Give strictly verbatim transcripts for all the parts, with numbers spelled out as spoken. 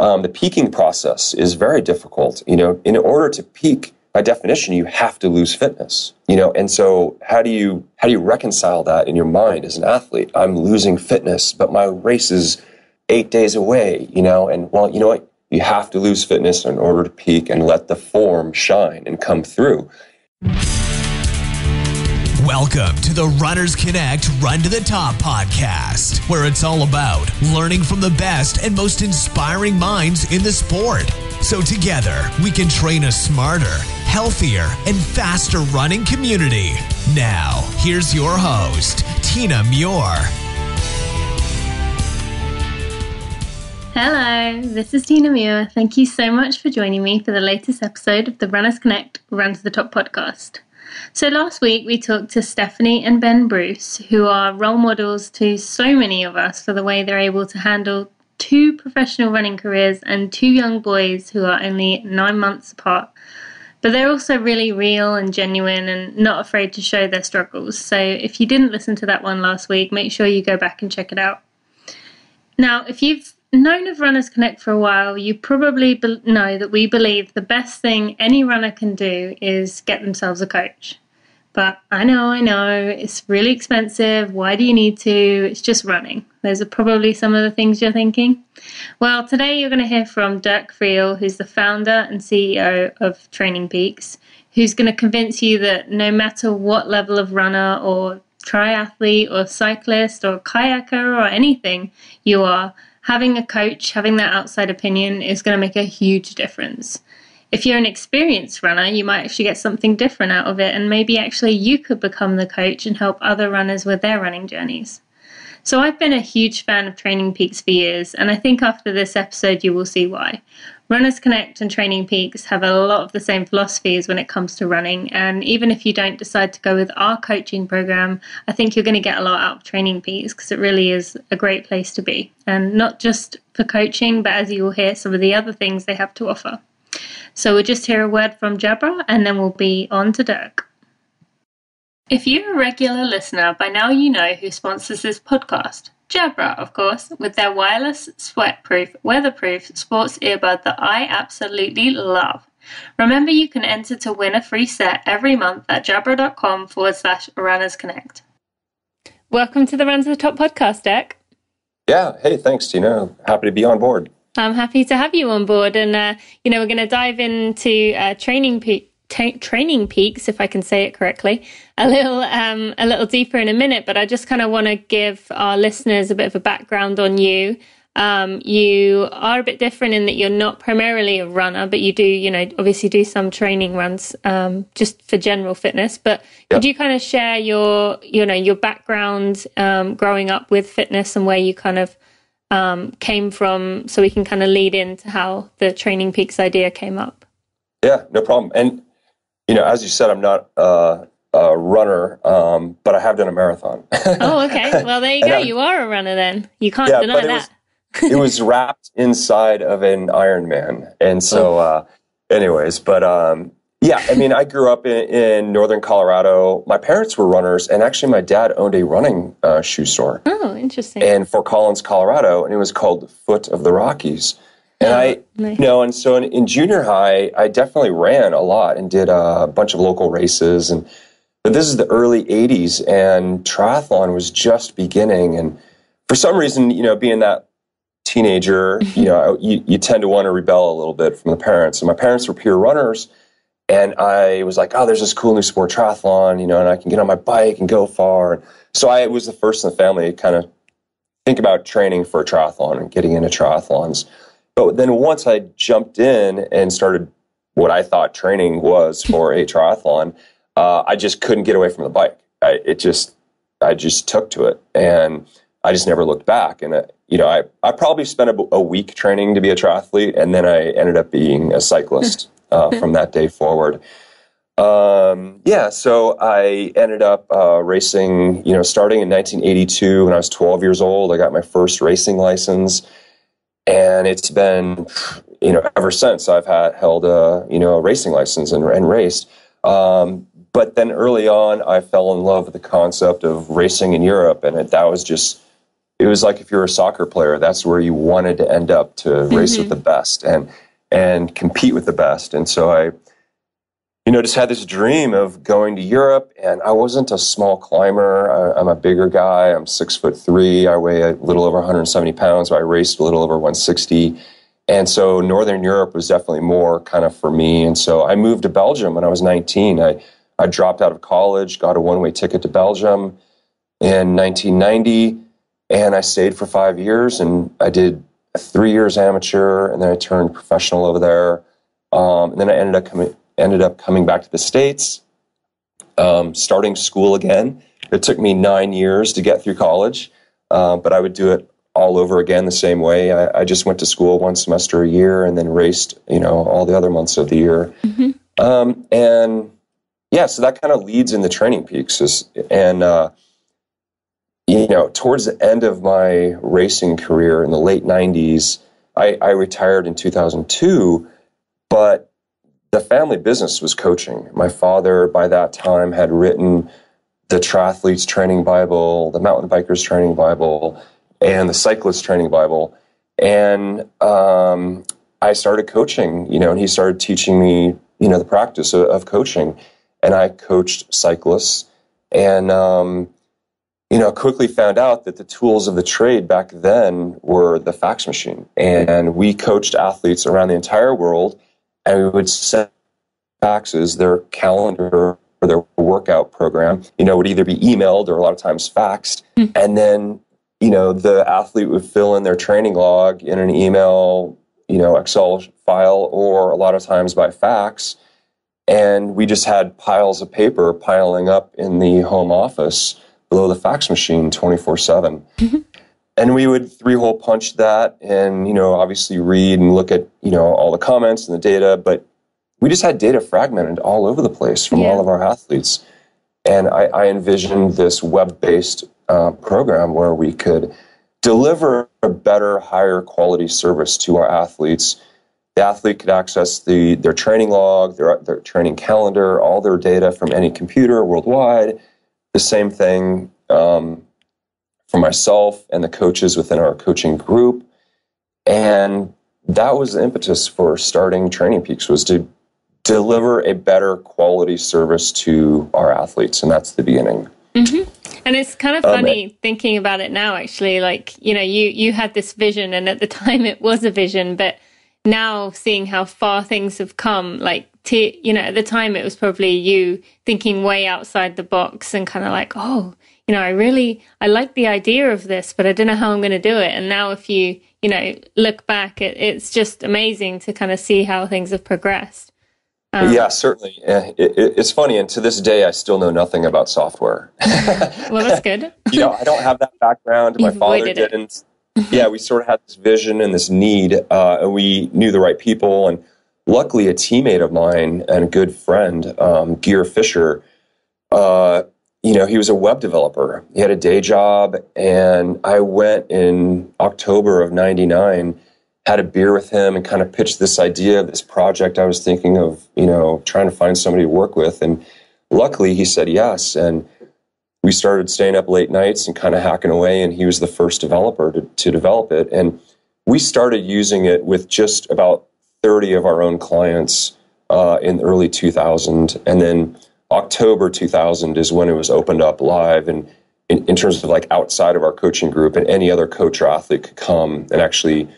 Um, the peaking process is very difficult. You know, in order to peak, by definition, you have to lose fitness. You know, and so how do you how do you reconcile that in your mind as an athlete? I'm losing fitness, but my race is eight days away. You know, and well, you know what? You have to lose fitness in order to peak and let the form shine and come through. Welcome to the Runners Connect Run to the Top podcast, where it's all about learning from the best and most inspiring minds in the sport. So together, we can train a smarter, healthier, and faster running community. Now, here's your host, Tina Muir. Hello, this is Tina Muir. Thank you so much for joining me for the latest episode of the Runners Connect Run to the Top podcast. So last week we talked to Stephanie and Ben Bruce, who are role models to so many of us for the way they're able to handle two professional running careers and two young boys who are only nine months apart. But they're also really real and genuine and not afraid to show their struggles. So if you didn't listen to that one last week, make sure you go back and check it out. Now, if you've known of Runners Connect for a while, you probably be- know that we believe the best thing any runner can do is get themselves a coach. But I know, I know, it's really expensive. Why do you need to? It's just running. Those are probably some of the things you're thinking. Well, today you're going to hear from Dirk Friel, who's the founder and C E O of Training Peaks, who's going to convince you that no matter what level of runner or triathlete or cyclist or kayaker or anything you are, having a coach, having that outside opinion is going to make a huge difference. If you're an experienced runner, you might actually get something different out of it, and maybe actually you could become the coach and help other runners with their running journeys. So I've been a huge fan of Training Peaks for years, and I think after this episode you will see why. Runners Connect and Training Peaks have a lot of the same philosophies when it comes to running, and even if you don't decide to go with our coaching program, I think you're going to get a lot out of Training Peaks because it really is a great place to be, and not just for coaching, but as you will hear, some of the other things they have to offer. So we'll just hear a word from Jabra, and then we'll be on to Dirk. If you're a regular listener, by now you know who sponsors this podcast. Jabra, of course, with their wireless, sweatproof, weatherproof sports earbud that I absolutely love. Remember, you can enter to win a free set every month at jabra.com forward slash Runners Connect. Welcome to the Run to the Top podcast, Dirk. Yeah, hey, thanks, Tina. Happy to be on board. I'm happy to have you on board, and uh, you know, we're going to dive into uh, training pe- t- training peaks, if I can say it correctly, a little um, a little deeper in a minute. But I just kind of want to give our listeners a bit of a background on you. Um, you are a bit different in that you're not primarily a runner, but you do, you know, obviously do some training runs um, just for general fitness. But could yeah. you kind of share your, you know, your background um, growing up with fitness and where you kind of Um, came from, so we can kind of lead into how the Training Peaks idea came up. Yeah, no problem. And, you know, as you said, I'm not uh, a runner, um, but I have done a marathon. Oh, okay. Well, there you go. I, you are a runner then. You can't yeah, deny that. It was, it was wrapped inside of an Ironman. And so, uh, anyways, but um, yeah, I mean, I grew up in, in Northern Colorado. My parents were runners, and actually my dad owned a running uh, shoe store. Oh, interesting. In Fort Collins, Colorado, and it was called Foot of the Rockies. And oh, I, nice. you know, and so in, in junior high, I definitely ran a lot and did uh, a bunch of local races. And but this is the early eighties, and triathlon was just beginning. And for some reason, you know, being that teenager, you know, you, you tend to want to rebel a little bit from the parents. And my parents were pure runners. And I was like, oh, there's this cool new sport, triathlon, you know, and I can get on my bike and go far. So I was the first in the family to kind of think about training for a triathlon and getting into triathlons. But then once I jumped in and started what I thought training was for a triathlon, uh, I just couldn't get away from the bike. I, it just, I just took to it, and I just never looked back. And, uh, you know, I, I probably spent a, a week training to be a triathlete, and then I ended up being a cyclist. Uh, from that day forward. Um, yeah, so I ended up uh, racing, you know, starting in nineteen eighty-two when I was twelve years old. I got my first racing license, and it's been, you know, ever since I've had held a, you know, a racing license and, and raced. Um, but then early on, I fell in love with the concept of racing in Europe, and it, that was just it was like if you're a soccer player, that's where you wanted to end up, to mm-hmm. race with the best and and compete with the best. And so I, you know, just had this dream of going to Europe. And I wasn't a small climber. I, I'm a bigger guy. I'm six foot three. I weigh a little over one hundred seventy pounds. But I raced a little over one sixty. And so Northern Europe was definitely more kind of for me. And so I moved to Belgium when I was nineteen. I, I dropped out of college, got a one-way ticket to Belgium in nineteen ninety. And I stayed for five years and I did three years amateur, and then I turned professional over there. Um, and then I ended up coming ended up coming back to the States, um, starting school again. It took me nine years to get through college, uh, but I would do it all over again the same way. I, I just went to school one semester a year and then raced, you know, all the other months of the year. Mm-hmm. Um, and yeah, so that kind of leads into Training Peaks. Is, and, uh, you know, towards the end of my racing career in the late nineties, I, I retired in two thousand two, but the family business was coaching. My father, by that time, had written the Triathletes Training Bible, the Mountain Bikers Training Bible, and the Cyclists Training Bible. And um, I started coaching, you know, and he started teaching me, you know, the practice of, of coaching. And I coached cyclists. And, um, you know, quickly found out that the tools of the trade back then were the fax machine. And we coached athletes around the entire world, and we would send faxes, their calendar or their workout program, you know, would either be emailed or a lot of times faxed. Mm-hmm. And then, you know, the athlete would fill in their training log in an email, you know, Excel file, or a lot of times by fax. And we just had piles of paper piling up in the home office below the fax machine twenty-four seven. Mm-hmm. And we would three-hole punch that and, you know, obviously read and look at, you know, all the comments and the data. But we just had data fragmented all over the place from yeah. all of our athletes. And I, I envisioned this web-based uh, program where we could deliver a better, higher quality service to our athletes. The athlete could access the their training log, their, their training calendar, all their data from any computer worldwide. The same thing um, for myself and the coaches within our coaching group. And that was the impetus for starting Training Peaks, was to deliver a better quality service to our athletes. And that's the beginning. Mm-hmm. And it's kind of funny um, thinking about it now, actually. Like, you know, you, you had this vision, and at the time it was a vision, but now seeing how far things have come, like, to, you know, at the time it was probably you thinking way outside the box and kind of like, oh, you know, I really, I like the idea of this, but I don't know how I'm going to do it. And now if you, you know, look back, it, it's just amazing to kind of see how things have progressed. Um, yeah, certainly. It, it, it's funny. And to this day, I still know nothing about software. Well, that's good. You know, I don't have that background. My You've father didn't. Yeah, we sort of had this vision and this need, uh, and we knew the right people. And luckily, a teammate of mine and a good friend, um, Gere Fisher, uh, you know, he was a web developer. He had a day job, and I went in October of ninety-nine, had a beer with him and kind of pitched this idea of this project I was thinking of, you know, trying to find somebody to work with. And luckily, he said yes, and we started staying up late nights and kind of hacking away, and he was the first developer to, to develop it. And we started using it with just about thirty of our own clients uh, in early two thousand. And then October two thousand is when it was opened up live, and in, in terms of like outside of our coaching group, and any other coach or athlete could come and actually,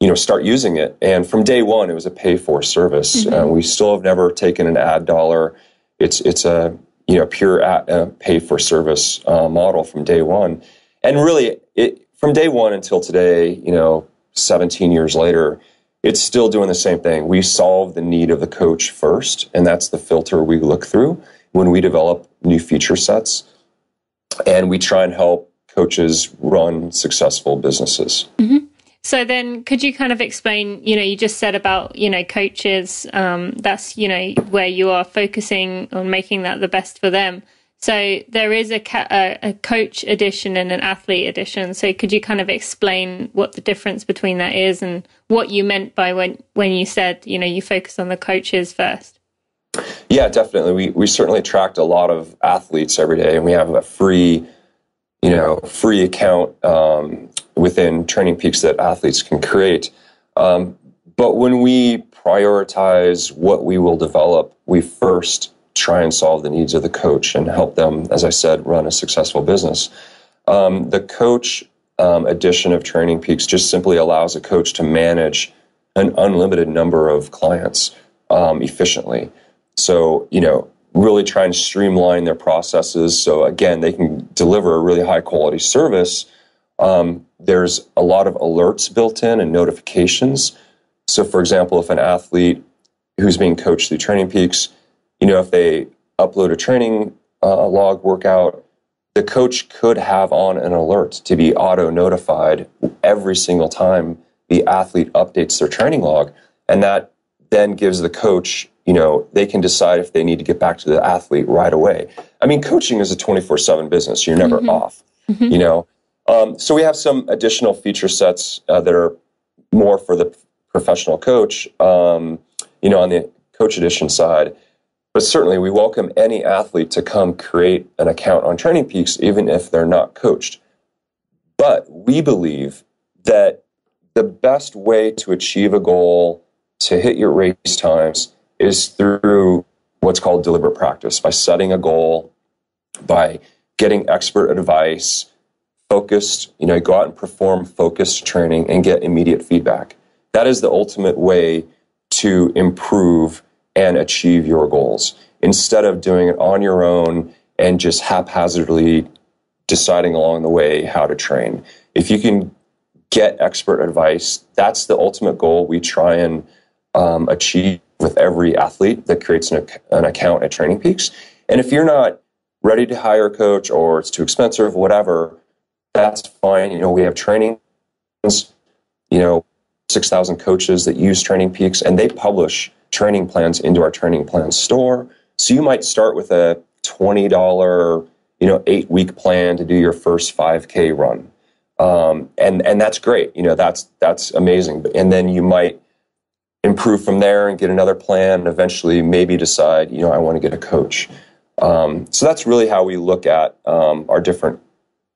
you know, start using it. And from day one, it was a pay-for service. Mm-hmm. Uh, we still have never taken an ad dollar. It's, it's a, you know, pure at, uh, pay-for-service uh, model from day one. And really, it, from day one until today, you know, seventeen years later, it's still doing the same thing. We solve the need of the coach first, and that's the filter we look through when we develop new feature sets. And we try and help coaches run successful businesses. Mm-hmm. So then could you kind of explain, you know, you just said about, you know, coaches, um, that's, you know, where you are focusing on making that the best for them. So there is a, ca- a, a coach edition and an athlete edition. So could you kind of explain what the difference between that is and what you meant by when, when you said, you know, you focus on the coaches first? Yeah, definitely. We, we certainly attract a lot of athletes every day, and we have a free you know, free account um, within Training Peaks that athletes can create. Um, but when we prioritize what we will develop, we first try and solve the needs of the coach and help them, as I said, run a successful business. Um, the coach um, edition of Training Peaks just simply allows a coach to manage an unlimited number of clients um, efficiently. So, you know, really try and streamline their processes. So again, they can deliver a really high quality service. Um, there's a lot of alerts built in and notifications. So for example, if an athlete who's being coached through Training Peaks, you know, if they upload a training uh, log workout, the coach could have on an alert to be auto notified every single time the athlete updates their training log. And that then gives the coach, you know, they can decide if they need to get back to the athlete right away. I mean, coaching is a twenty-four seven business. You're never mm-hmm. off, mm-hmm. you know. Um, so we have some additional feature sets uh, that are more for the professional coach, um, you know, on the coach edition side. But certainly we welcome any athlete to come create an account on Training Peaks, even if they're not coached. But we believe that the best way to achieve a goal, to hit your race times, is through what's called deliberate practice, by setting a goal, by getting expert advice, focused, you know, go out and perform focused training and get immediate feedback. That is the ultimate way to improve and achieve your goals, instead of doing it on your own and just haphazardly deciding along the way how to train. If you can get expert advice, that's the ultimate goal we try and um, achieve with every athlete that creates an, an account at Training Peaks. And if you're not ready to hire a coach, or it's too expensive, whatever, that's fine. You know, we have trainings, you know, six thousand coaches that use Training Peaks, and they publish training plans into our training plan store. So you might start with a twenty dollar, you know, eight week plan to do your first five K run. Um, and, and that's great. You know, that's, that's amazing. And then you might improve from there and get another plan, and eventually maybe decide, you know, I want to get a coach. Um, so that's really how we look at um, our different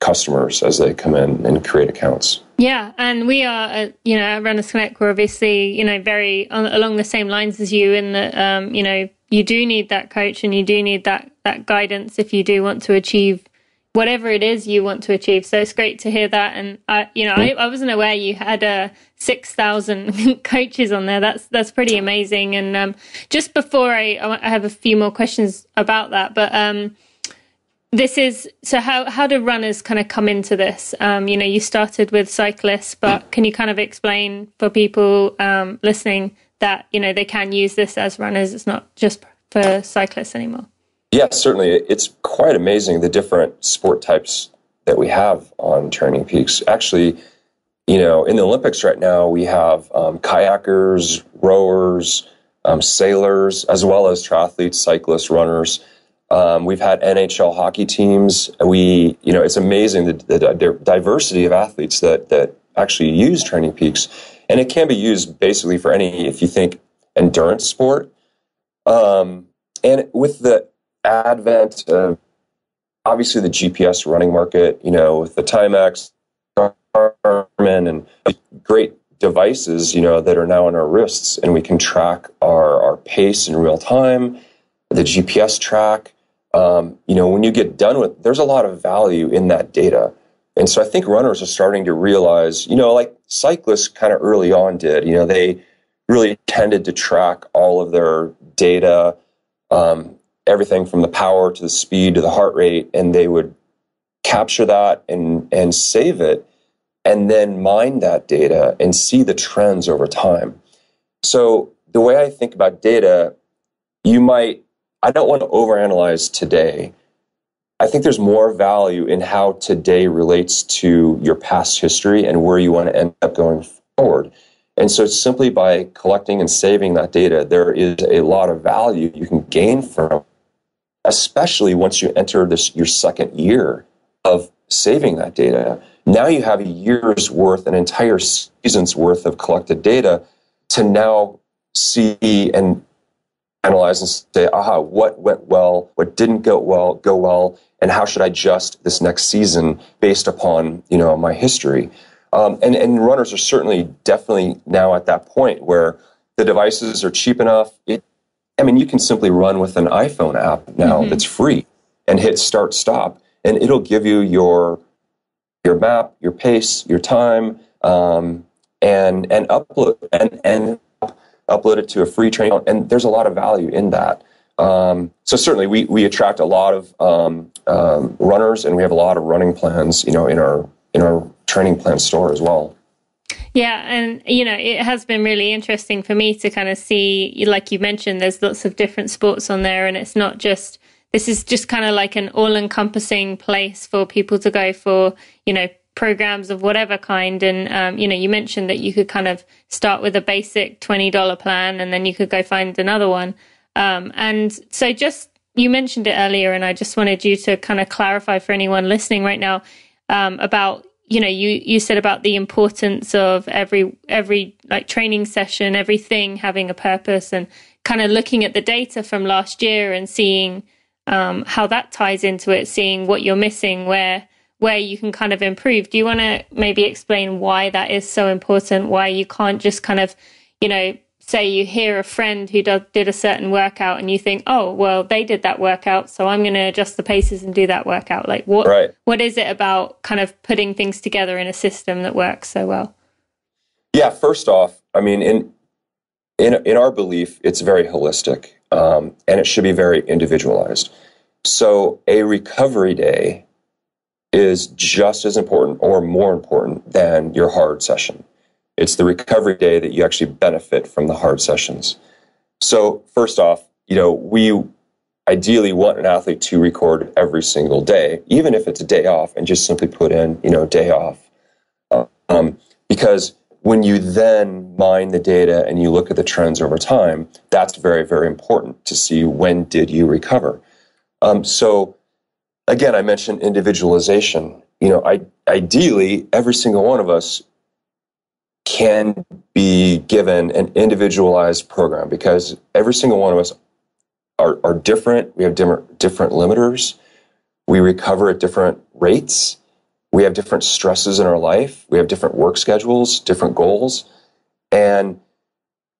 customers as they come in and create accounts. Yeah, and we are, uh, you know, at Runners Connect, we're obviously, you know, very on, along the same lines as you in that, um, you know, you do need that coach and you do need that that guidance if you do want to achieve whatever it is you want to achieve. So it's great to hear that. And, I, you know, I, I wasn't aware you had uh, six thousand coaches on there. That's that's pretty amazing. And um, just before I, I have a few more questions about that, but um, this is, so how, how do runners kind of come into this? Um, you know, you started with cyclists, but can you kind of explain for people um, listening that, you know, they can use this as runners? It's not just for cyclists anymore. Yes, yeah, certainly. It's quite amazing the different sport types that we have on Training Peaks. Actually, you know, in the Olympics right now, we have um, kayakers, rowers, um, sailors, as well as triathletes, cyclists, runners. Um, we've had N H L hockey teams. We, you know, it's amazing the, the, the diversity of athletes that that actually use Training Peaks. And it can be used basically for any, if you think, endurance sport. Um, and with the advent of obviously the G P S running market, you know, with the Timex, Garmin, and great devices, you know, that are now on our wrists, and we can track our, our pace in real time, the G P S track. Um, you know, when you get done with, there's a lot of value in that data. And so I think runners are starting to realize, you know, like cyclists kind of early on did, you know, they really tended to track all of their data, um, everything from the power to the speed to the heart rate, and they would capture that and and save it and then mine that data and see the trends over time. So the way I think about data, you might, I don't want to overanalyze today. I think there's more value in how today relates to your past history and where you want to end up going forward. And so simply by collecting and saving that data, there is a lot of value you can gain from, especially once you enter this your second year of saving that data. Now you have a year's worth, an entire season's worth of collected data to now see and analyze and say, aha, what went well, what didn't go well, go well, and how should I adjust this next season based upon, you know, my history? Um, and, and runners are certainly definitely now at that point where the devices are cheap enough. It, I mean, you can simply run with an iPhone app now mm-hmm. that's free and hit start, stop, and it'll give you your your map, your pace, your time, um, and and upload and and upload it to a free training. And there's a lot of value in that. Um, so certainly, we we attract a lot of um, um, runners, and we have a lot of running plans, you know, in our in our training plan store as well. Yeah, and you know, it has been really interesting for me to kind of see, like you mentioned, there's lots of different sports on there, and it's not just. This is just kind of like an all-encompassing place for people to go for, you know, programs of whatever kind. And, um, you know, you mentioned that you could kind of start with a basic twenty dollar plan and then you could go find another one. Um, and so just, you mentioned it earlier, and I just wanted you to kind of clarify for anyone listening right now um, about, you know, you, you said about the importance of every, every like training session, everything having a purpose, and kind of looking at the data from last year and seeing Um, how that ties into it, seeing what you're missing, where where you can kind of improve. Do you want to maybe explain why that is so important, why you can't just kind of, you know, say you hear a friend who does, did a certain workout and you think, oh, well, they did that workout, so I'm going to adjust the paces and do that workout. Like what right. what is it about kind of putting things together in a system that works so well? Yeah, first off, I mean, in in in our belief, it's very holistic. Um, and it should be very individualized. So a recovery day is just as important or more important than your hard session. It's the recovery day that you actually benefit from the hard sessions. So first off, you know, we ideally want an athlete to record every single day, even if it's a day off, and just simply put in, you know, day off. Um, because when you then mine the data and you look at the trends over time, that's very, very important to see when did you recover. Um, so again, I mentioned individualization. You know, I, ideally, every single one of us can be given an individualized program because every single one of us are, are different. We have different, different limiters. We recover at different rates. We have different stresses in our life. We have different work schedules, different goals. And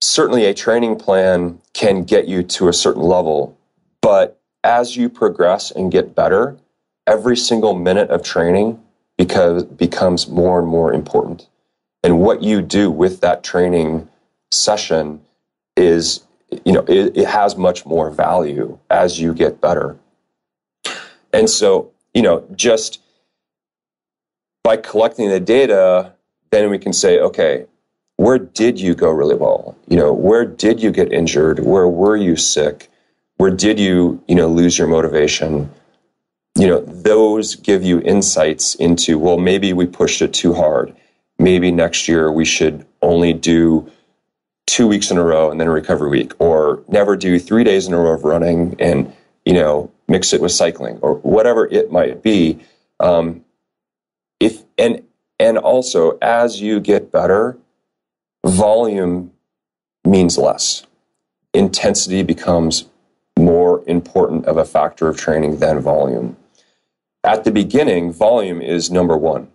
certainly a training plan can get you to a certain level. But as you progress and get better, every single minute of training because, becomes more and more important. And what you do with that training session is, you know, it, it has much more value as you get better. And so, you know, just... by collecting the data, then we can say, okay, where did you go really well? You know, where did you get injured? Where were you sick? Where did you, you know, lose your motivation? You know, those give you insights into, well, maybe we pushed it too hard. Maybe next year we should only do two weeks in a row and then a recovery week, or never do three days in a row of running and, you know, mix it with cycling or whatever it might be. Um, If and and also as you get better, volume means less. Intensity becomes more important of a factor of training than volume. At the beginning, volume is number one.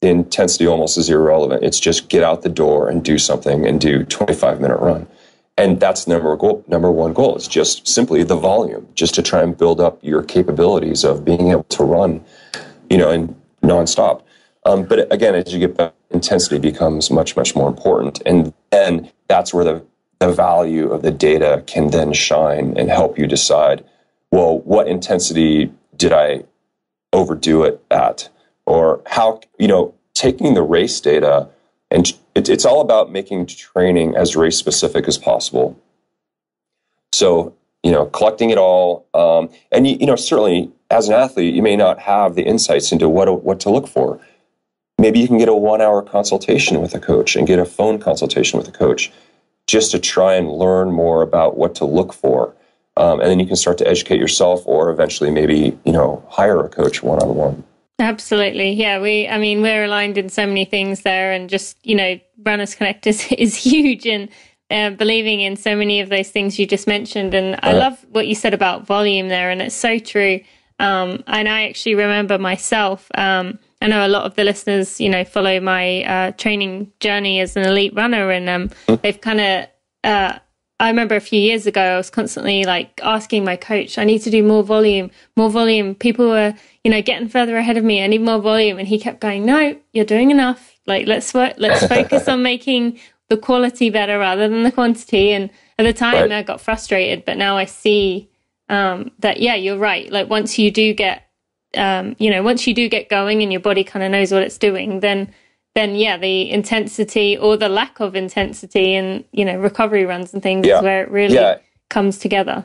The intensity almost is irrelevant. It's just get out the door and do something and do twenty-five minute run. And that's the number goal, number one goal. It's just simply the volume, just to try and build up your capabilities of being able to run, you know, and nonstop. Um, but again, as you get better, intensity becomes much, much more important. And then that's where the, the value of the data can then shine and help you decide, well, what intensity did I overdo it at? Or how, you know, taking the race data, and it, it's all about making training as race specific as possible. So, you know, collecting it all. Um, and, you, you know, certainly, as an athlete, you may not have the insights into what, what to look for. Maybe you can get a one-hour consultation with a coach and get a phone consultation with a coach just to try and learn more about what to look for. Um, and then you can start to educate yourself or eventually maybe, you know, hire a coach one-on-one. Absolutely. Yeah, we, I mean, we're aligned in so many things there, and just, you know, Runners Connect is, is huge in uh, believing in so many of those things you just mentioned. And uh, I love what you said about volume there, and it's so true. Um, and I actually remember myself, um, I know a lot of the listeners, you know, follow my uh, training journey as an elite runner, and um, mm. they've kind of, uh, I remember a few years ago, I was constantly like asking my coach, I need to do more volume, more volume. People were, you know, getting further ahead of me. I need more volume. And he kept going, no, you're doing enough. Like, let's work, let's focus on making the quality better rather than the quantity. And at the time right. I got frustrated, but now I see um, that, yeah, you're right. Like once you do get, um, you know, once you do get going and your body kind of knows what it's doing, then then yeah, the intensity or the lack of intensity and, you know, recovery runs and things yeah. is where it really yeah. comes together.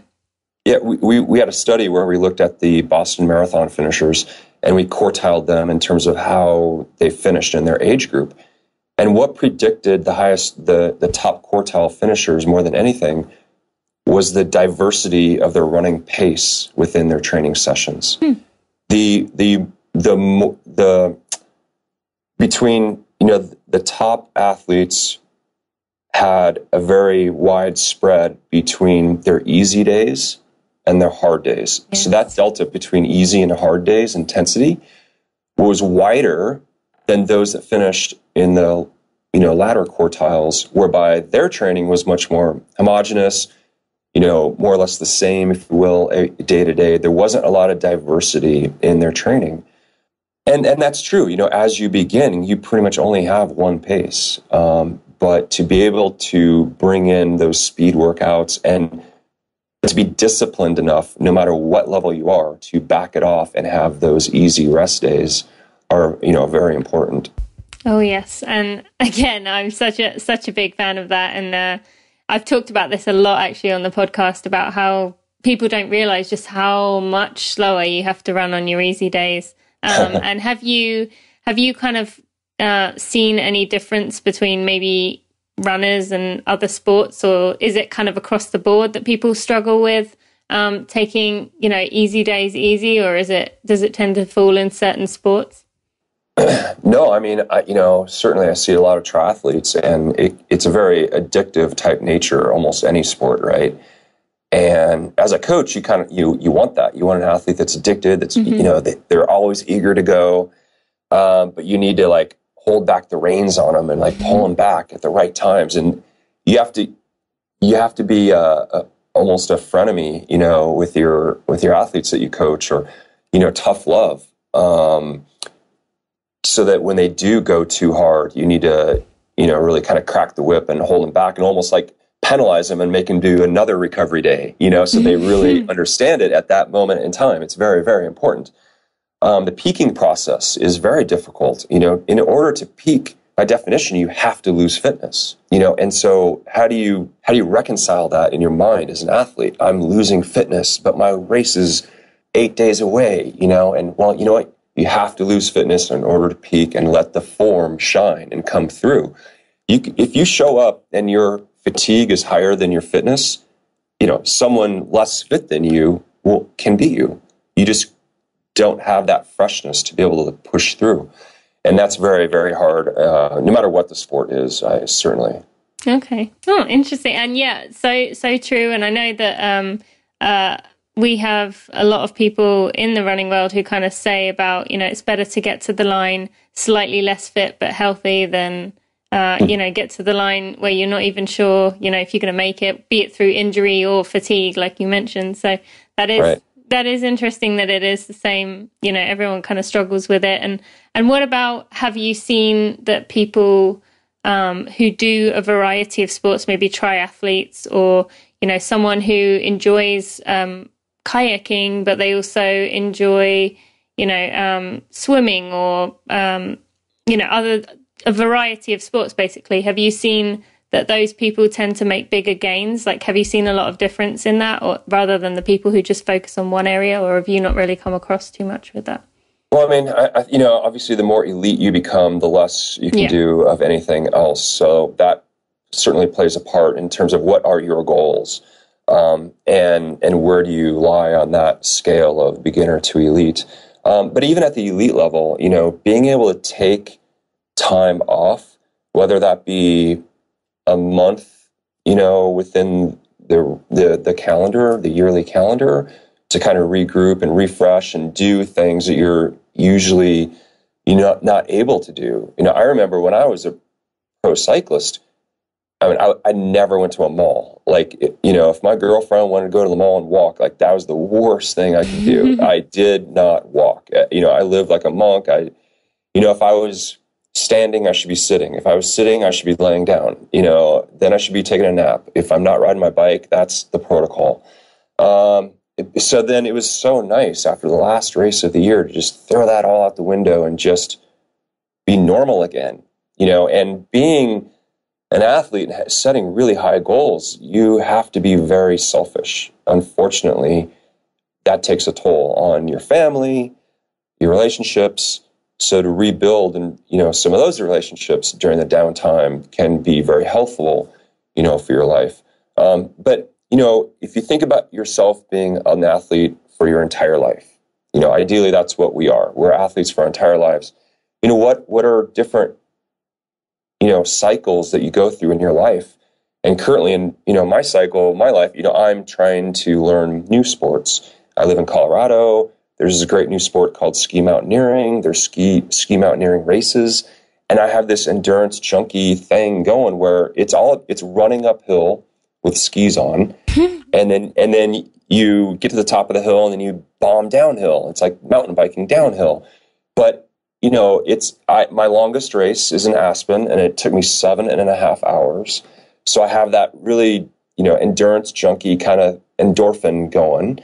Yeah, we, we, we had a study where we looked at the Boston Marathon finishers and we quartiled them in terms of how they finished in their age group. And what predicted the highest, the, the top quartile finishers more than anything was the diversity of their running pace within their training sessions. Hmm. The, the, the, the, between, you know, the top athletes had a very wide spread between their easy days and their hard days. Yes. So that delta between easy and hard days intensity was wider than those that finished in the, you know, latter quartiles, whereby their training was much more homogenous, you know, more or less the same, if you will, day to day. There wasn't a lot of diversity in their training. And and that's true. You know, as you begin, you pretty much only have one pace. Um, but to be able to bring in those speed workouts and to be disciplined enough, no matter what level you are, to back it off and have those easy rest days are, you know, very important. Oh, yes. And again, I'm such a such a big fan of that. And uh, I've talked about this a lot, actually, on the podcast about how people don't realize just how much slower you have to run on your easy days. Um, and have you have you kind of uh, seen any difference between maybe runners and other sports, or is it kind of across the board that people struggle with um, taking, you know, easy days easy, or is it does it tend to fall in certain sports? No, I mean, I, you know, certainly I see a lot of triathletes, and it, it's a very addictive type nature, almost any sport, right? And as a coach, you kind of, you, you want that. You want an athlete that's addicted, that's, mm-hmm. you know, they, they're always eager to go. Um, but you need to like hold back the reins on them and like pull them back at the right times. And you have to, you have to be, uh, a, almost a frenemy, you know, with your, with your athletes that you coach, or, you know, tough love. Um, so that when they do go too hard, you need to, you know, really kind of crack the whip and hold them back and almost like penalize them and make them do another recovery day, you know, so they really understand it at that moment in time. It's very, very important. Um, the peaking process is very difficult. You know, in order to peak, by definition, you have to lose fitness, you know, and so how do you, how do you reconcile that in your mind as an athlete? I'm losing fitness, but my race is eight days away, you know, and well, you know what? You have to lose fitness in order to peak and let the form shine and come through. You, if you show up and you're fatigue is higher than your fitness, you know, someone less fit than you will, can beat you. You just don't have that freshness to be able to push through. And that's very, very hard, uh, no matter what the sport is, I certainly. Okay. Oh, interesting. And yeah, so, so true. And I know that um, uh, we have a lot of people in the running world who kind of say about, you know, it's better to get to the line slightly less fit but healthy than... Uh, you know, get to the line where you're not even sure, you know, if you're going to make it, be it through injury or fatigue, like you mentioned. So that is right. that is interesting that it is the same, you know, everyone kind of struggles with it. And, and what about, have you seen that people um, who do a variety of sports, maybe triathletes or, you know, someone who enjoys um, kayaking, but they also enjoy, you know, um, swimming or, um, you know, other... a variety of sports, basically. Have you seen that those people tend to make bigger gains? Like, have you seen a lot of difference in that, or rather than the people who just focus on one area, or have you not really come across too much with that? Well, I mean, I, I, you know, obviously the more elite you become, the less you can yeah. do of anything else. So that certainly plays a part in terms of what are your goals um, and, and where do you lie on that scale of beginner to elite. Um, but even at the elite level, you know, being able to take time off, whether that be a month you know, within the, the, the calendar, the yearly calendar, to kind of regroup and refresh and do things that you're usually, you know, not able to do. You know, I remember when I was a pro cyclist, I mean, I, I never went to a mall. Like, it, you know, if my girlfriend wanted to go to the mall and walk, like that was the worst thing I could do. I did not walk. You know, I lived like a monk. I, you know, if I was standing, I should be sitting. If I was sitting, I should be laying down. You know, then I should be taking a nap. If I'm not riding my bike, that's the protocol. Um, it, so then it was so nice after the last race of the year to just throw that all out the window and just be normal again. You know, and being an athlete setting really high goals, you have to be very selfish. Unfortunately, that takes a toll on your family, your relationships. So to rebuild and, you know, some of those relationships during the downtime can be very helpful, you know, for your life. Um, but, you know, if you think about yourself being an athlete for your entire life, you know, ideally that's what we are. We're athletes for our entire lives. You know, what, what are different, you know, cycles that you go through in your life? And currently in, you know, my cycle, my life, you know, I'm trying to learn new sports. I live in Colorado. There's a great new sport called ski mountaineering. There's ski, ski mountaineering races. And I have this endurance junkie thing going where it's all, it's running uphill with skis on. And then, and then you get to the top of the hill and then you bomb downhill. It's like mountain biking downhill. But you know, it's I, my longest race is in Aspen, and it took me seven and a half hours. So I have that really, you know, endurance junkie kind of endorphin going.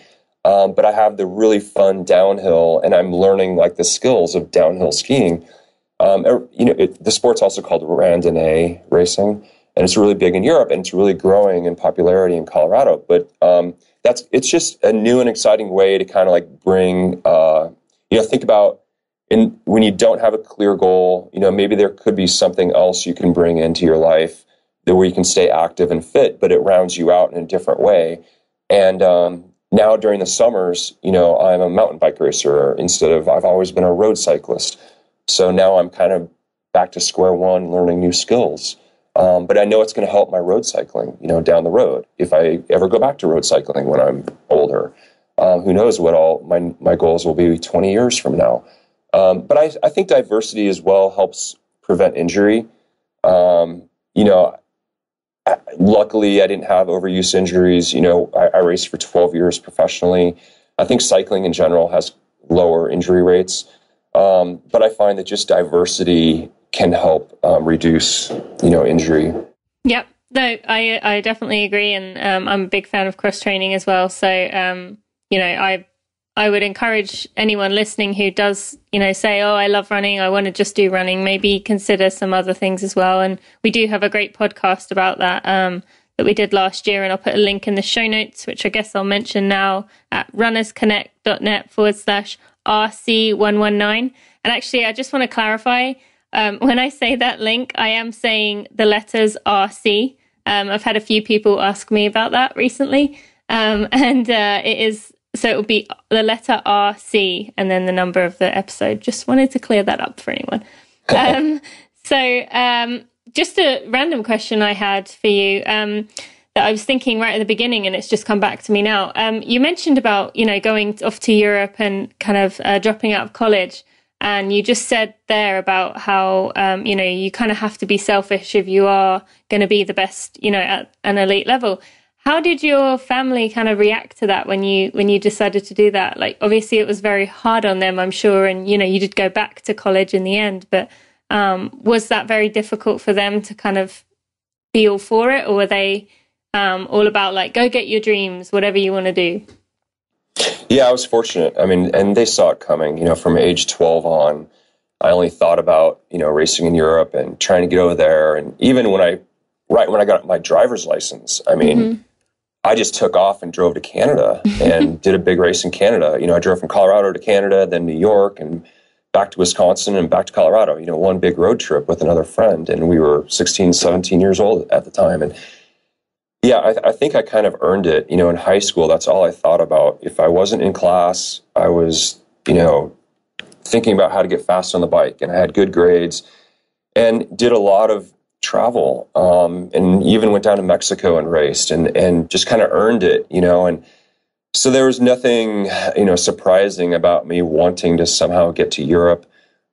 Um, but I have the really fun downhill, and I'm learning like the skills of downhill skiing. Um, you know, it, the sport's also called randonnée racing, and it's really big in Europe, and it's really growing in popularity in Colorado. But um, that's it's just a new and exciting way to kind of like bring, uh, you know, think about. And when you don't have a clear goal, you know, maybe there could be something else you can bring into your life that where you can stay active and fit, but it rounds you out in a different way. And um, now during the summers, you know, I'm a mountain bike racer instead of I've always been a road cyclist. So now I'm kind of back to square one, learning new skills. Um, but I know it's going to help my road cycling, you know, down the road. If I ever go back to road cycling when I'm older, um, who knows what all my, my goals will be twenty years from now. Um, but I, I think diversity as well helps prevent injury. Um, you know, I, luckily I didn't have overuse injuries. You know, I, I raced for twelve years professionally. I think cycling in general has lower injury rates. Um, but I find that just diversity can help um, reduce, you know, injury. Yep. No, I, I definitely agree. And um, I'm a big fan of cross training as well. So, um, you know, I've, I would encourage anyone listening who does, you know, say, oh, I love running, I want to just do running, maybe consider some other things as well. And we do have a great podcast about that um, that we did last year. And I'll put a link in the show notes, which I guess I'll mention now, at runnersconnect.net forward slash RC119. And actually, I just want to clarify, um, when I say that link, I am saying the letters R C. Um, I've had a few people ask me about that recently. Um, and uh, it is... So it will be the letter R C and then the number of the episode. Just wanted to clear that up for anyone. Um, so um, just a random question I had for you um, that I was thinking right at the beginning, and it's just come back to me now. Um, you mentioned about, you know, going off to Europe and kind of uh, dropping out of college. And you just said there about how, um, you know, you kind of have to be selfish if you are going to be the best, you know, at an elite level. How did your family kind of react to that when you when you decided to do that? Like, obviously, it was very hard on them, I'm sure. And, you know, you did go back to college in the end. But um, was that very difficult for them to kind of be all for it? Or were they um, all about, like, go get your dreams, whatever you want to do? Yeah, I was fortunate. I mean, and they saw it coming, you know, from age twelve on. I only thought about, you know, racing in Europe and trying to get over there. And even when I right when I got my driver's license, I mean, mm-hmm. I just took off and drove to Canada and did a big race in Canada. You know, I drove from Colorado to Canada, then New York, and back to Wisconsin and back to Colorado, you know, one big road trip with another friend. And we were sixteen, seventeen years old at the time. And yeah, I, th- I think I kind of earned it. You know, in high school, that's all I thought about. If I wasn't in class, I was, you know, thinking about how to get fast on the bike, and I had good grades and did a lot of, travel, um, and even went down to Mexico and raced, and, and just kind of earned it, you know, and so there was nothing, you know, surprising about me wanting to somehow get to Europe.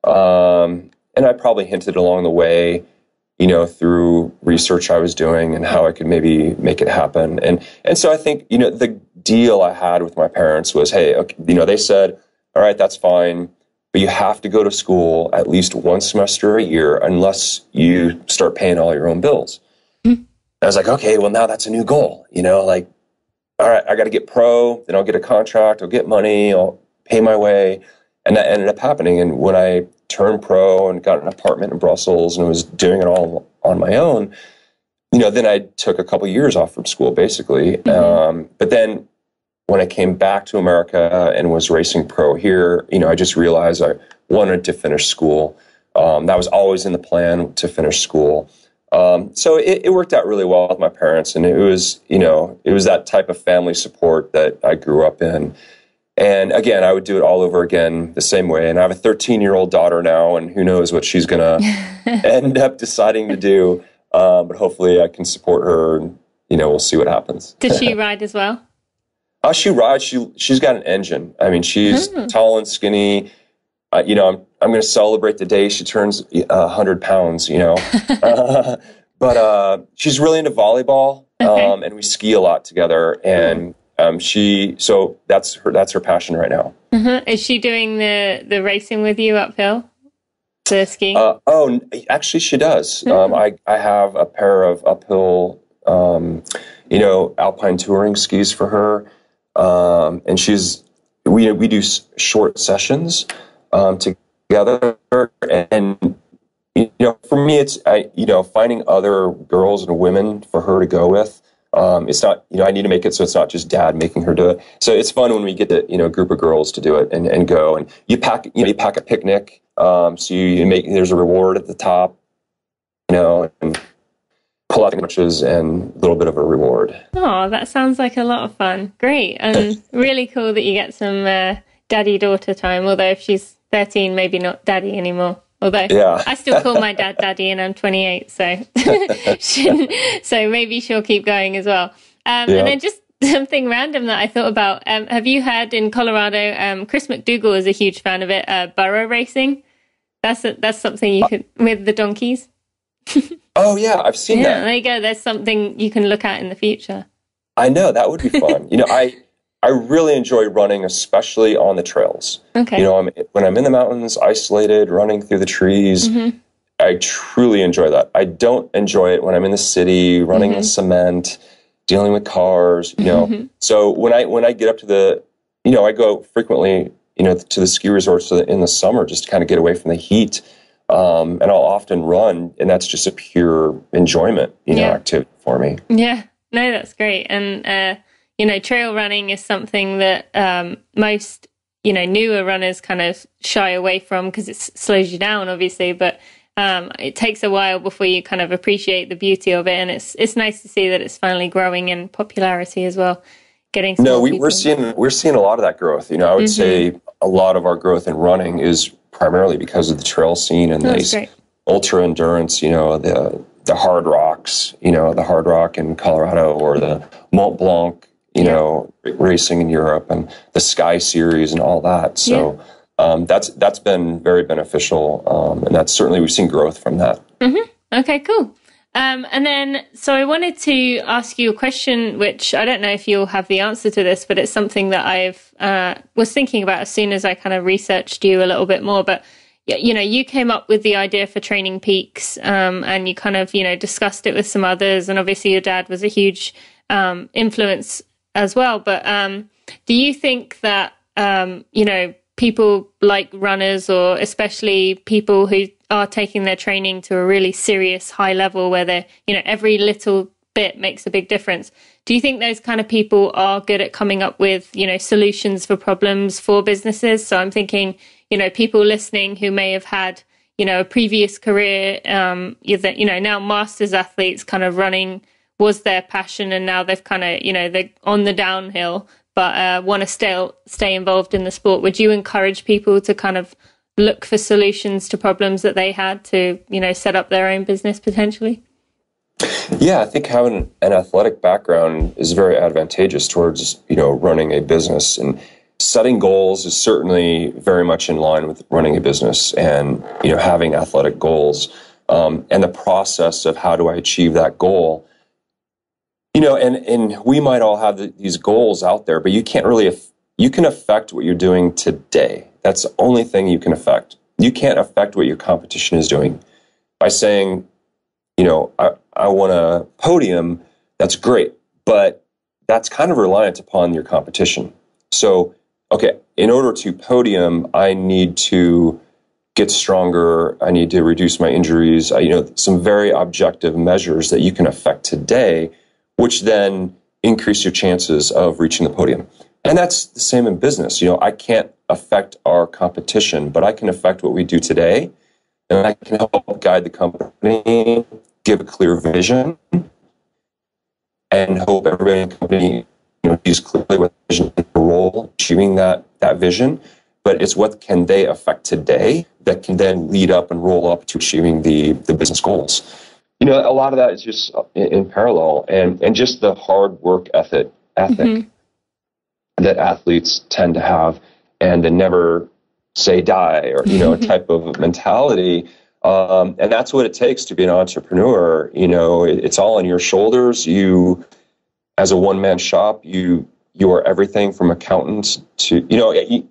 Um, and I probably hinted along the way, you know, through research I was doing and how I could maybe make it happen. And, and so I think, you know, the deal I had with my parents was, hey, okay, you know, they said, all right, that's fine, but you have to go to school at least one semester a year unless you start paying all your own bills. Mm-hmm. I was like, okay, well, now that's a new goal. You know, like, all right, I got to get pro, then I'll get a contract, I'll get money, I'll pay my way. And that ended up happening. And when I turned pro and got an apartment in Brussels and was doing it all on my own, you know, then I took a couple of years off from school, basically. Mm-hmm. Um, but then when I came back to America and was racing pro here, you know, I just realized I wanted to finish school. Um, that was always in the plan, to finish school. Um, so it, it worked out really well with my parents, and it was, you know, it was that type of family support that I grew up in. And again, I would do it all over again the same way. And I have a thirteen-year-old daughter now, and who knows what she's going to end up deciding to do. Um, but hopefully I can support her, and, you know, we'll see what happens. Does she ride as well? Oh, she rides. She, she's got an engine. I mean, she's oh. tall and skinny. Uh, you know, I'm, I'm going to celebrate the day she turns uh, one hundred pounds, you know. uh, but uh, she's really into volleyball, um, okay. and we ski a lot together. And um, she, so that's her that's her passion right now. Uh-huh. Is she doing the, the racing with you uphill, the skiing? Uh, oh, actually, she does. Oh. Um, I, I have a pair of uphill, um, you know, alpine touring skis for her. Um, and she's, we, we do s- short sessions um, together, and, you know, for me, it's, I, you know, finding other girls and women for her to go with. Um, it's not, you know, I need to make it so it's not just dad making her do it. So it's fun when we get the, you know, group of girls to do it and, and go, and you pack, you know, you pack a picnic. Um, so you, you make, there's a reward at the top, you know, and pull out the matches and a little bit of a reward. Oh, that sounds like a lot of fun. Great. And really cool that you get some uh, daddy-daughter time, although if she's thirteen, maybe not daddy anymore. Although yeah. I still call my dad daddy and I'm twenty-eight, so so maybe she'll keep going as well. Um, yeah. And then just something random that I thought about. Um, have you heard in Colorado, um, Chris McDougall is a huge fan of it, uh, burro racing? That's a, that's something you could, with the donkeys. Oh, yeah, I've seen yeah, that. Yeah, there you go. There's something you can look at in the future. I know, that would be fun. You know, I I really enjoy running, especially on the trails. Okay. You know, I'm, when I'm in the mountains, isolated, running through the trees, mm-hmm. I truly enjoy that. I don't enjoy it when I'm in the city, running mm-hmm. in cement, dealing with cars, you know. Mm-hmm. So when I when I get up to the, you know, I go frequently, you know, to the ski resorts in the summer just to kind of get away from the heat. Um, and I'll often run, and that's just a pure enjoyment, you know, yeah. activity for me. Yeah, no, that's great. And, uh, you know, trail running is something that um, most, you know, newer runners kind of shy away from because it slows you down, obviously. But um, it takes a while before you kind of appreciate the beauty of it. And it's it's nice to see that it's finally growing in popularity as well. Getting no, we, we're seeing we're seeing a lot of that growth. You know, I would mm-hmm. say a lot of our growth in running is primarily because of the trail scene and the ultra endurance, you know, the the hard rocks, you know, the hard rock in Colorado or the Mont Blanc, you yeah. know, racing in Europe and the Sky Series and all that. So yeah. um, that's that's been very beneficial. Um, and that's certainly, we've seen growth from that. Mm-hmm. Okay, cool. Um, and then, so I wanted to ask you a question, which I don't know if you'll have the answer to this, but it's something that I've uh, was thinking about as soon as I kind of researched you a little bit more. But, you know, you came up with the idea for Training Peaks um, and you kind of, you know, discussed it with some others. And obviously your dad was a huge um, influence as well. But um, do you think that, um, you know, people like runners, or especially people who are taking their training to a really serious high level where they're, you know, every little bit makes a big difference. Do you think those kind of people are good at coming up with, you know, solutions for problems for businesses? So I'm thinking, you know, people listening who may have had, you know, a previous career, um, you know, now masters athletes, kind of running was their passion and now they've kind of, you know, they're on the downhill, but uh, want to stay, stay involved in the sport. Would you encourage people to kind of look for solutions to problems that they had to, you know, set up their own business potentially? Yeah, I think having an athletic background is very advantageous towards, you know, running a business, and setting goals is certainly very much in line with running a business and, you know, having athletic goals, um, and the process of how do I achieve that goal. You know, and, and we might all have the, these goals out there, but you can't really, af- you can affect what you're doing today. That's the only thing you can affect. You can't affect what your competition is doing by saying, you know, I, I want a podium. That's great, but that's kind of reliant upon your competition. So, okay, in order to podium, I need to get stronger. I need to reduce my injuries. I, you know, some very objective measures that you can affect today, which then increase your chances of reaching the podium. And that's the same in business. You know, I can't affect our competition, but I can affect what we do today, and I can help guide the company, give a clear vision, and hope everybody in the company, you know, sees clearly what vision is the role, achieving that, that vision. But it's what can they affect today that can then lead up and roll up to achieving the, the business goals. You know, a lot of that is just in parallel, and, and just the hard work ethic ethic mm-hmm. that athletes tend to have, and the never say die, or, you know, type of mentality. Um, and that's what it takes to be an entrepreneur. You know, it, it's all on your shoulders. You, as a one-man shop, you you are everything from accountants to, you know, you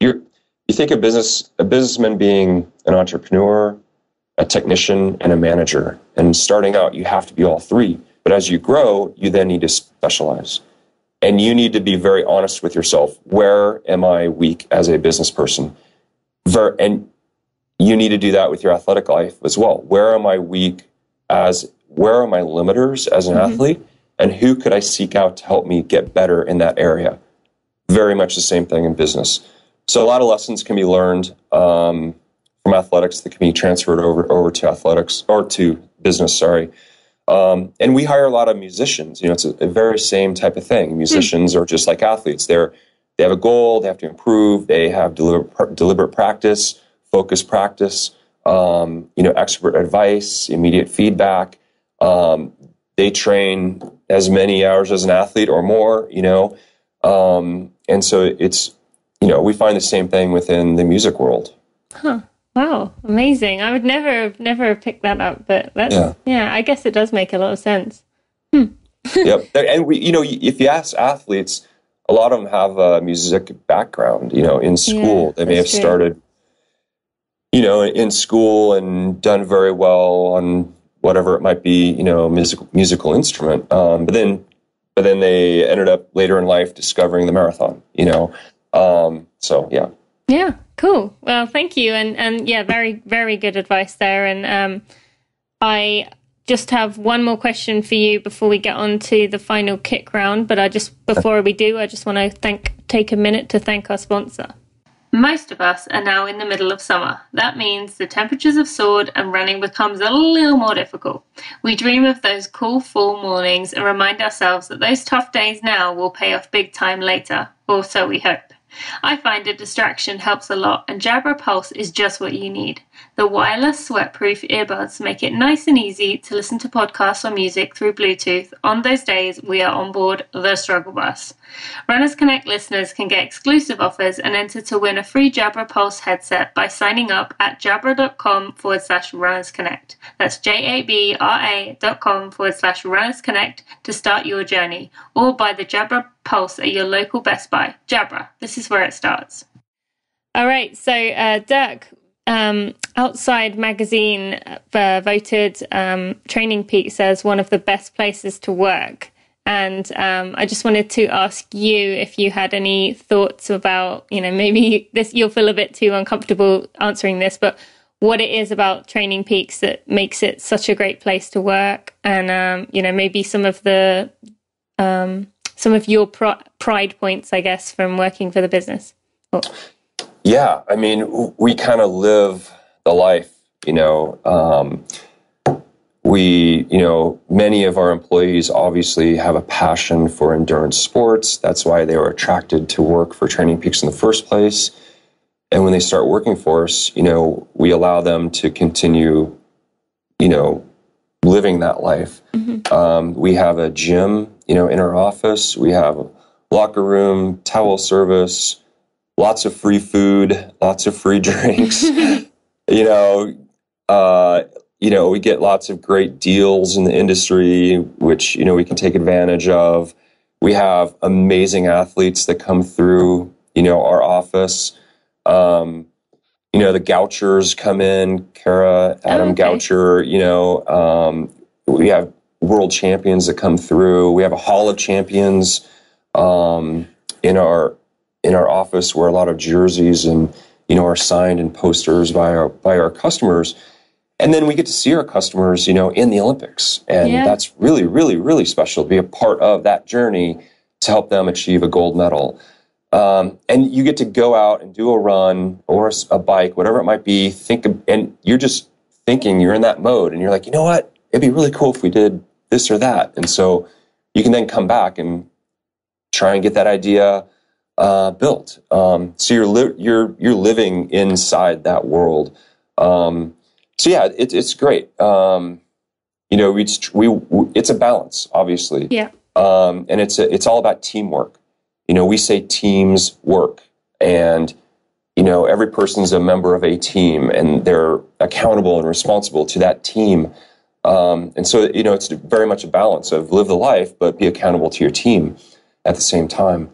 you're, you think of business a businessman being an entrepreneur, a technician, and a manager. And starting out, you have to be all three. But as you grow, you then need to specialize. And you need to be very honest with yourself. Where am I weak as a business person? Ver- and you need to do that with your athletic life as well. Where am I weak as, where are my limiters as an mm-hmm. athlete? And who could I seek out to help me get better in that area? Very much the same thing in business. So a lot of lessons can be learned Um, from athletics that can be transferred over over to athletics or to business, sorry. Um, and we hire a lot of musicians. You know, it's a, a very same type of thing. Musicians mm. are just like athletes. They're they have a goal. They have to improve. They have deliberate, deliberate practice, focused practice. Um, you know, expert advice, immediate feedback. Um, they train as many hours as an athlete or more. You know, um, and so it's, you know, we find the same thing within the music world. Huh. Wow, amazing. I would never have never have picked that up, but that's, yeah. yeah, I guess it does make a lot of sense. Hmm. Yep. And we, you know, if you ask athletes, a lot of them have a music background, you know, in school. Yeah, they may have true. started, you know, in school and done very well on whatever it might be, you know, musical, musical instrument. Um, but then, but then they ended up later in life discovering the marathon, you know? Um, so, yeah. Yeah. Cool. Well, thank you. And, and yeah, very, very good advice there. And um, I just have one more question for you before we get on to the final kick round. But I just, before we do, I just want to thank, take a minute to thank our sponsor. Most of us are now in the middle of summer. That means the temperatures have soared and running becomes a little more difficult. We dream of those cool fall mornings and remind ourselves that those tough days now will pay off big time later, or so we hope. I find a distraction helps a lot, and Jabra Pulse is just what you need. The wireless sweatproof earbuds make it nice and easy to listen to podcasts or music through Bluetooth on those days we are on board the struggle bus. Runners Connect listeners can get exclusive offers and enter to win a free Jabra Pulse headset by signing up at jabra.com forward slash Runners Connect. That's J-A-B-R-A dot com forward slash Runners Connect to start your journey, or buy the Jabra Pulse at your local Best Buy. Jabra, this is where it starts. All right, so uh, Dirk, um, Outside Magazine uh, voted um, Training Peaks as one of the best places to work. And um, I just wanted to ask you if you had any thoughts about, you know, maybe this, you'll feel a bit too uncomfortable answering this, but what it is about Training Peaks that makes it such a great place to work. And, um, you know, maybe some of the, um, some of your pr- pride points, I guess, from working for the business. Oh. Yeah. I mean, we kind of live the life, you know, um, we, you know, many of our employees obviously have a passion for endurance sports. That's why they were attracted to work for Training Peaks in the first place. And when they start working for us, you know, we allow them to continue, you know, living that life. Mm-hmm. Um, we have a gym, you know, in our office. We have a locker room, towel service, lots of free food, lots of free drinks. you know, uh, you know, we get lots of great deals in the industry, which, you know, we can take advantage of. We have amazing athletes that come through, you know, our office. Um, you know, the Gouchers come in, Kara, Adam oh, okay. Goucher, you know, um, we have world champions that come through. We have a hall of champions, um, in our, in our office where a lot of jerseys and, you know, are signed and posters by our, by our customers. And then we get to see our customers, you know, in the Olympics. And yeah. that's really, really, really special to be a part of that journey to help them achieve a gold medal. Um, and you get to go out and do a run or a bike, whatever it might be, think, of, and you're just thinking, you're in that mode and you're like, you know what, it'd be really cool if we did this or that. And so you can then come back and try and get that idea uh, built. Um, so you're, li you're, you're living inside that world. Um, so yeah, it, it's great. Um, you know, we, we, it's a balance, obviously. Yeah. Um, and it's a, it's all about teamwork. You know, we say teams work, and, you know, every person's a member of a team and they're accountable and responsible to that team. Um, and so, you know, it's very much a balance of live the life, but be accountable to your team at the same time.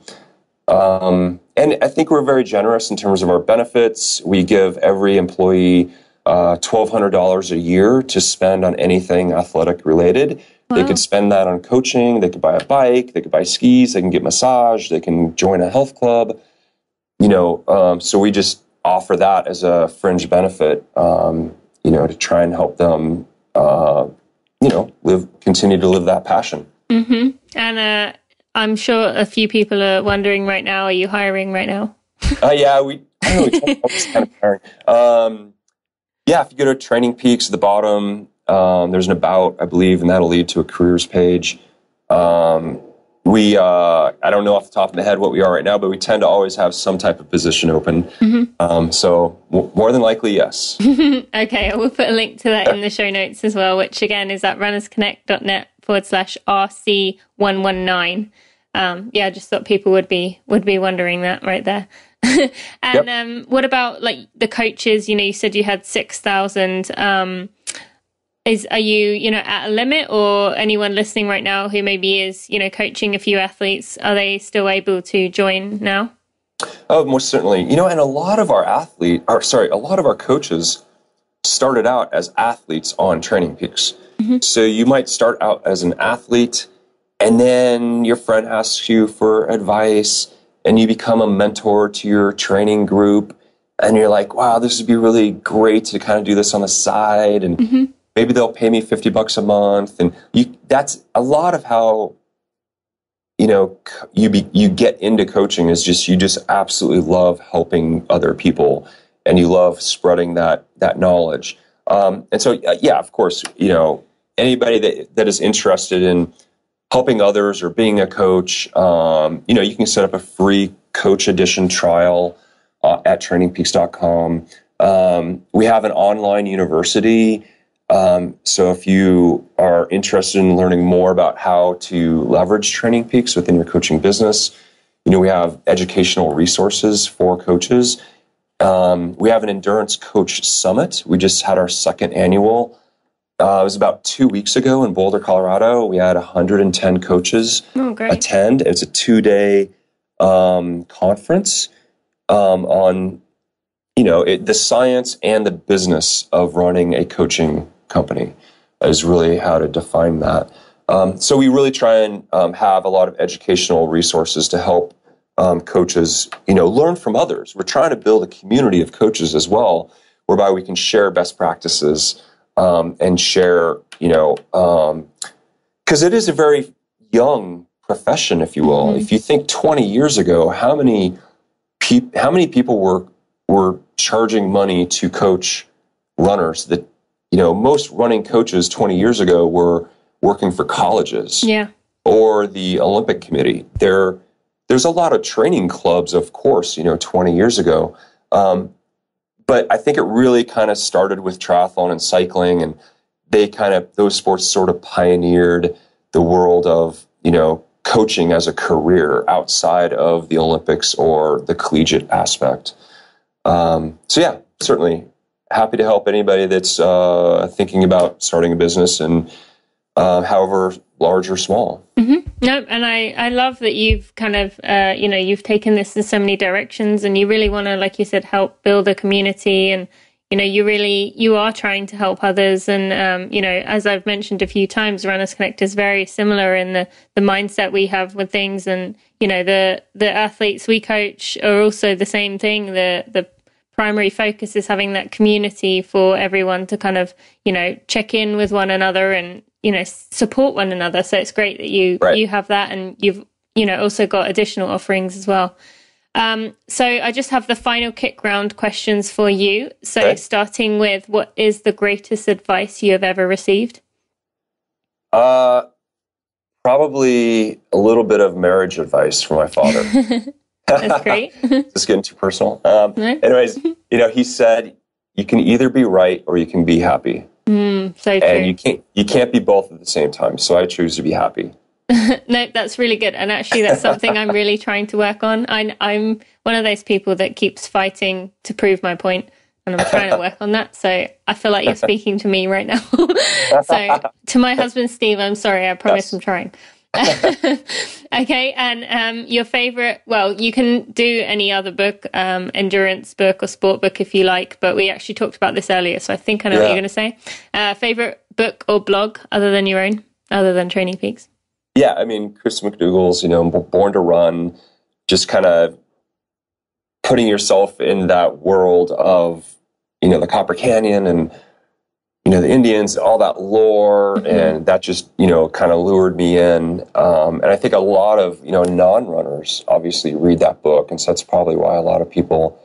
Um, and I think we're very generous in terms of our benefits. We give every employee uh, twelve hundred dollars a year to spend on anything athletic related. Wow. They could spend that on coaching, they could buy a bike, they could buy skis, they can get massage, they can join a health club, you know, um, so we just offer that as a fringe benefit, um, you know, to try and help them, uh, you know, live, continue to live that passion. Mm-hmm. And uh, I'm sure a few people are wondering right now, are you hiring right now? uh, yeah, we, I don't know, we it's kind of hiring. Um, yeah, if you go to Training Peaks at the bottom, Um, there's an about, I believe, and that'll lead to a careers page. Um, we, uh, I don't know off the top of my head what we are right now, but we tend to always have some type of position open. Mm-hmm. um, so w more than likely, yes. Okay, I will put a link to that in the show notes as well, which again is at runners connect dot net forward slash R C one one nine. Um, yeah, I just thought people would be, would be wondering that right there. and yep. um, what about like the coaches? You know, you said you had six thousand, um, Is, are you, you know, at a limit, or anyone listening right now who maybe is, you know, coaching a few athletes, are they still able to join now? Oh, most certainly. You know, and a lot of our athlete, or sorry, a lot of our coaches started out as athletes on Training Peaks. Mm-hmm. So you might start out as an athlete, and then your friend asks you for advice, and you become a mentor to your training group, and you're like, wow, this would be really great to kind of do this on the side, and mm-hmm. maybe they'll pay me fifty bucks a month. And you, that's a lot of how, you know, you, be, you get into coaching is just, you just absolutely love helping other people and you love spreading that, that knowledge. Um, and so, yeah, of course, you know, anybody that, that is interested in helping others or being a coach, um, you know, you can set up a free coach edition trial uh, at training peaks dot com. Um, we have an online university. Um, so if you are interested in learning more about how to leverage Training Peaks within your coaching business, you know, we have educational resources for coaches. Um, we have an Endurance Coach Summit. We just had our second annual. Uh, it was about two weeks ago in Boulder, Colorado. We had one hundred ten coaches oh, great. attend. It's a two-day um, conference um, on, you know, it, the science and the business of running a coaching company is really how to define that. Um, so we really try and um, have a lot of educational resources to help um, coaches, you know, learn from others. We're trying to build a community of coaches as well, whereby we can share best practices um, and share, you know, because um, it is a very young profession, if you will. Mm-hmm. If you think twenty years ago, how many peop- how many people were were charging money to coach runners? That, you know, most running coaches twenty years ago were working for colleges yeah. or the Olympic Committee. There, there's a lot of training clubs, of course, you know, twenty years ago. Um, but I think it really kind of started with triathlon and cycling, and they kind of, those sports sort of pioneered the world of, you know, coaching as a career outside of the Olympics or the collegiate aspect. Um, so yeah, certainly happy to help anybody that's uh, thinking about starting a business, and uh, however large or small. Mm-hmm. No, and I, I love that you've kind of, uh, you know, you've taken this in so many directions, and you really want to, like you said, help build a community, and, you know, you really, you are trying to help others. And, um, you know, as I've mentioned a few times, Runners Connect is very similar in the, the mindset we have with things. And, you know, the, the athletes we coach are also the same thing. The, the primary focus is having that community for everyone to kind of, you know, check in with one another and, you know, support one another. So it's great that you, right. you have that, and you've, you know, also got additional offerings as well. Um, so I just have the final kick round questions for you. So okay. starting with, what is the greatest advice you have ever received? Uh, probably a little bit of marriage advice from my father. That's great. Just getting too personal. Um, no? Anyways, you know, he said, you can either be right or you can be happy. Mm, so true. And you can't, you can't be both at the same time. So I choose to be happy. No, that's really good. And actually, that's something I'm really trying to work on. I, I'm one of those people that keeps fighting to prove my point, and I'm trying to work on that. So I feel like you're speaking to me right now. So to my husband, Steve, I'm sorry. I promise yes. I'm trying. Okay. And um, your favorite, well, you can do any other book, um, endurance book or sport book if you like, but we actually talked about this earlier. So I think I know yeah. what you're going to say. Uh, favorite book or blog other than your own, other than Training Peaks? Yeah, I mean, Chris McDougall's, you know, Born to Run, just kind of putting yourself in that world of, you know, the Copper Canyon and, you know, the Indians, all that lore. Mm-hmm. And that just, you know, kind of lured me in. Um, and I think a lot of, you know, non-runners obviously read that book. And so that's probably why a lot of people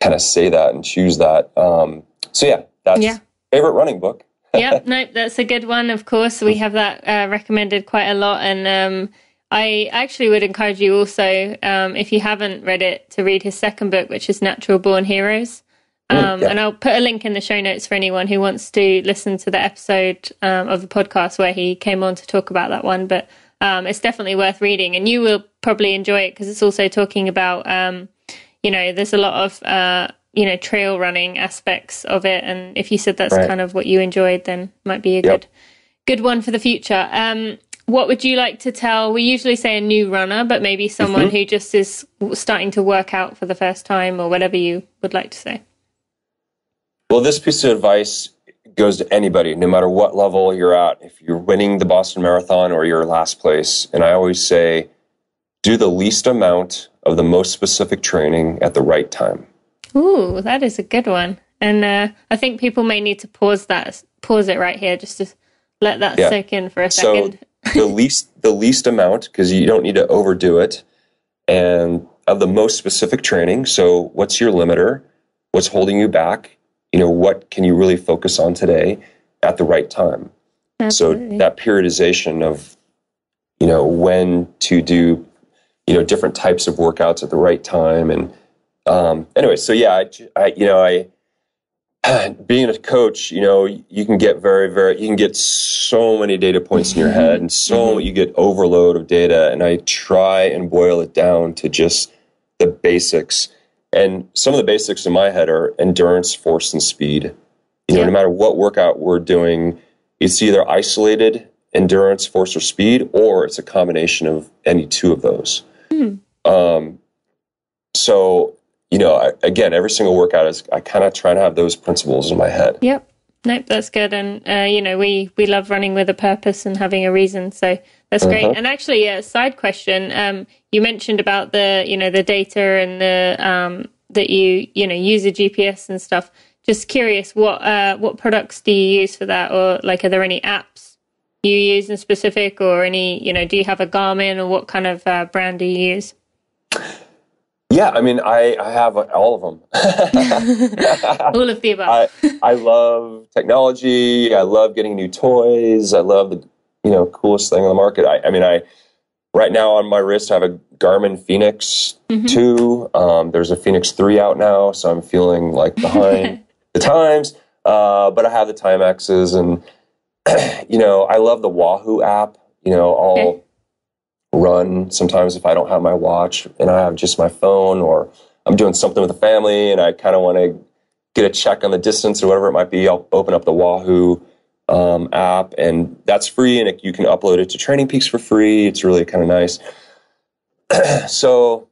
kind of say that and choose that. Um, so, yeah, that's yeah. favorite running book. Yep, no, that's a good one. Of course, we have that uh, recommended quite a lot, and um, I actually would encourage you also, um, if you haven't read it, to read his second book, which is Natural Born Heroes. Um, mm, yeah. And I'll put a link in the show notes for anyone who wants to listen to the episode um, of the podcast where he came on to talk about that one. But um, it's definitely worth reading, and you will probably enjoy it because it's also talking about, um, you know, there's a lot of. Uh, you know, trail running aspects of it. And if you said that's right. kind of what you enjoyed, then might be a yep. good, good one for the future. Um, what would you like to tell, we usually say a new runner, but maybe someone mm-hmm. who just is starting to work out for the first time, or whatever you would like to say? Well, this piece of advice goes to anybody, no matter what level you're at. If you're winning the Boston Marathon or you're last place, and I always say, do the least amount of the most specific training at the right time. Ooh, that is a good one. And uh, I think people may need to pause that, pause it right here, just to let that yeah. soak in for a second. So the least, the least amount, because you don't need to overdo it, and of the most specific training. So what's your limiter? What's holding you back? You know, what can you really focus on today at the right time? Absolutely. So that periodization of, you know, when to do, you know, different types of workouts at the right time. And Um, anyway, so yeah, I, I, you know, I, being a coach, you know, you can get very, very, you can get so many data points in your head, and so mm-hmm. you get overload of data. And I try and boil it down to just the basics. And some of the basics in my head are endurance, force, and speed. You know, yeah. no matter what workout we're doing, it's either isolated endurance, force, or speed, or it's a combination of any two of those. Mm. Um, so you know, I, again, every single workout is, I kind of try to have those principles in my head. Yep. Nope, that's good. And, uh, you know, we, we love running with a purpose and having a reason. So that's uh-huh. great. And actually, a side question, um, you mentioned about the, you know, the data and the, um, that you, you know, use a G P S and stuff. Just curious, what, uh, what products do you use for that? Or like, are there any apps you use in specific, or any, you know, do you have a Garmin, or what kind of uh, brand do you use? Yeah, I mean, I, I have all of them. All of the above. I, I love technology. I love getting new toys. I love the, you know, coolest thing on the market. I, I mean, I right now on my wrist I have a Garmin Fenix mm-hmm. two. Um, there's a Fenix three out now, so I'm feeling like behind the times. Uh, but I have the Timexes, and you know, I love the Wahoo app. You know, I'll okay. run sometimes if I don't have my watch and I have just my phone, or I'm doing something with the family and I kind of want to get a check on the distance or whatever it might be. I'll open up the Wahoo um, app, and that's free, and it, you can upload it to Training Peaks for free. It's really kind of nice. So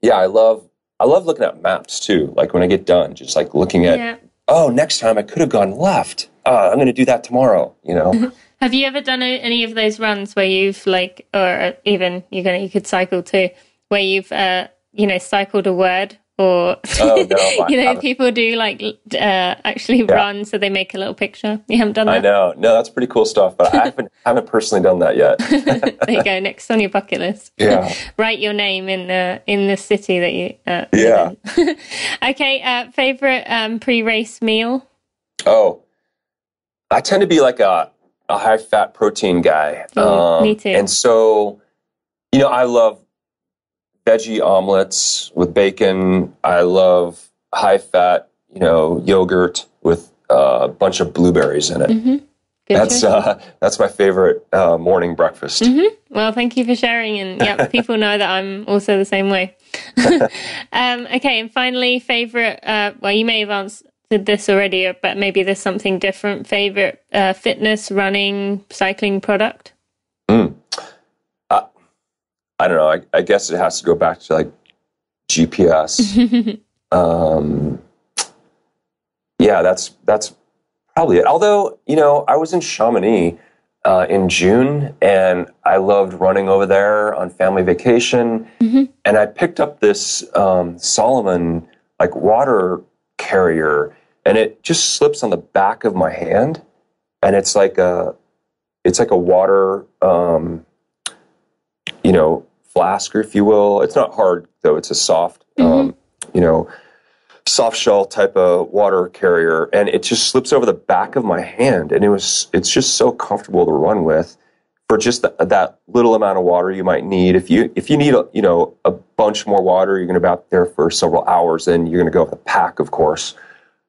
yeah, I love, I love looking at maps too. Like when I get done, just like looking at, yeah. oh, next time I could have gone left. Uh, I'm going to do that tomorrow. You know, have you ever done any of those runs where you've like, or even you're going to, you could cycle too, where you've, uh, you know, cycled a word or, oh, no, you know, haven't. People do like, uh, actually yeah. run. So they make a little picture. You haven't done that? I know. No, that's pretty cool stuff, but I haven't, haven't personally done that yet. There you go. Next on your bucket list. Yeah. Write your name in, uh, in the city that you, uh, yeah. live in. Okay. Uh, favorite, um, pre-race meal. Oh, I tend to be like a, a high fat protein guy. Mm, um, me too. And so, you know, I love veggie omelets with bacon. I love high fat, you know, yogurt with uh, a bunch of blueberries in it. Mm-hmm. That's uh, that's my favorite uh, morning breakfast. Mm-hmm. Well, thank you for sharing. And yeah, people know that I'm also the same way. um, okay. And finally, favorite, uh, well, you may have answered this already, but maybe there's something different. Favorite uh, fitness, running, cycling product? Mm. Uh, I don't know. I, I guess it has to go back to like G P S. um, yeah, that's that's probably it. Although, you know, I was in Chamonix uh, in June, and I loved running over there on family vacation. Mm-hmm. And I picked up this um, Salomon like water carrier, and it just slips on the back of my hand, and it's like a it's like a water um you know flask, if you will. It's not hard though, it's a soft mm-hmm. um you know soft shell type of water carrier, and it just slips over the back of my hand, and it was it's just so comfortable to run with for just the, that little amount of water you might need. If you if you need a, you know a bunch more water, you're going to be out there for several hours, and you're going to go with a pack, of course.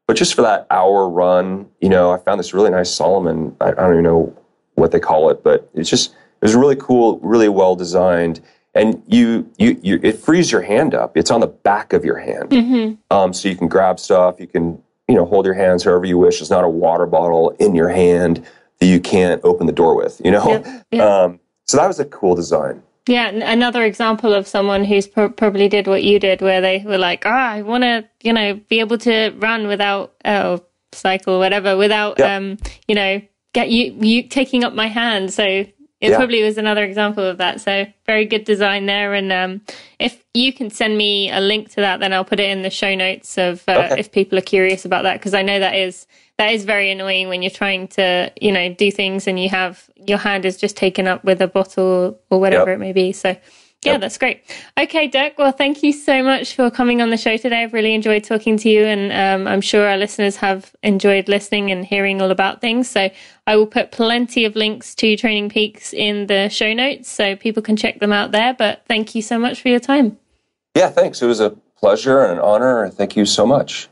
But just for that hour run, you know, I found this really nice Salomon. I, I don't even know what they call it, but it's just it was really cool, really well designed, and you you, you it frees your hand up. It's on the back of your hand, mm-hmm. um, so you can grab stuff. You can you know hold your hands however you wish. It's not a water bottle in your hand that you can't open the door with, you know? Yep, yep. Um, so that was a cool design. Yeah, another example of someone who's pro- probably did what you did, where they were like, ah, oh, I want to, you know, be able to run without, uh, or cycle or whatever, without, yep. um, you know, get you, you taking up my hand. So it yeah. probably was another example of that. So very good design there. And um, if you can send me a link to that, then I'll put it in the show notes of uh, okay. if people are curious about that, because I know that is... That is very annoying when you're trying to, you know, do things and you have your hand is just taken up with a bottle or whatever yep. it may be. So, yeah, yep. that's great. Okay, Dirk. Well, thank you so much for coming on the show today. I've really enjoyed talking to you, and um, I'm sure our listeners have enjoyed listening and hearing all about things. So I will put plenty of links to Training Peaks in the show notes so people can check them out there. But thank you so much for your time. Yeah, thanks. It was a pleasure and an honor. Thank you so much.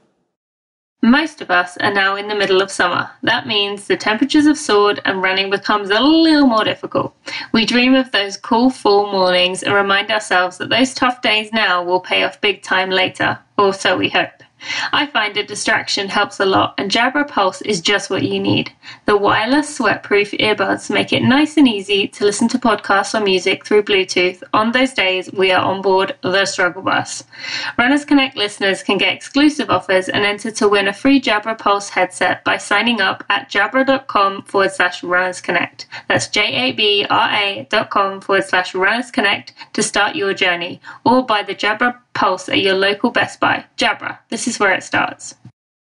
Most of us are now in the middle of summer. That means the temperatures have soared and running becomes a little more difficult. We dream of those cool fall mornings and remind ourselves that those tough days now will pay off big time later, or so we hope. I find a distraction helps a lot, and Jabra Pulse is just what you need. The wireless sweatproof earbuds make it nice and easy to listen to podcasts or music through Bluetooth on those days we are on board the struggle bus. Runners Connect listeners can get exclusive offers and enter to win a free Jabra Pulse headset by signing up at jabra.com forward slash Runners Connect. That's J-A-B-R-A dot com forward slash Runners Connect to start your journey, or by the Jabra Pulse at your local Best Buy. Jabra, this is where it starts.